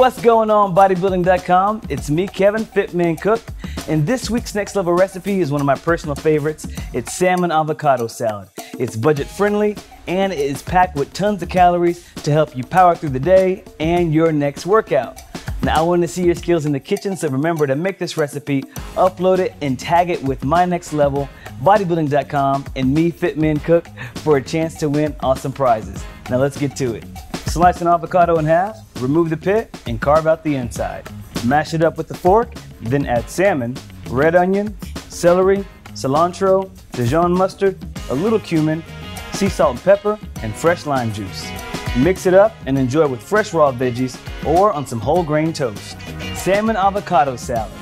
What's going on, Bodybuilding.com? It's me, Kevin, Fit Men Cook, and this week's Next Level recipe is one of my personal favorites. It's salmon avocado salad. It's budget friendly, and it is packed with tons of calories to help you power through the day and your next workout. Now, I want to see your skills in the kitchen, so remember to make this recipe, upload it, and tag it with my Next Level, Bodybuilding.com, and me, Fit Men Cook, for a chance to win awesome prizes. Now let's get to it. Slice an avocado in half, remove the pit, and carve out the inside. Mash it up with the fork, then add salmon, red onion, celery, cilantro, Dijon mustard, a little cumin, sea salt and pepper, and fresh lime juice. Mix it up and enjoy with fresh raw veggies or on some whole grain toast. Salmon avocado salad.